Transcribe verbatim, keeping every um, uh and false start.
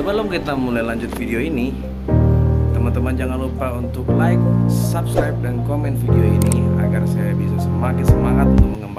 Sebelum kita mulai lanjut video ini, teman-teman jangan lupa untuk like, subscribe, dan komen video ini agar saya bisa semakin semangat untuk mengembangkan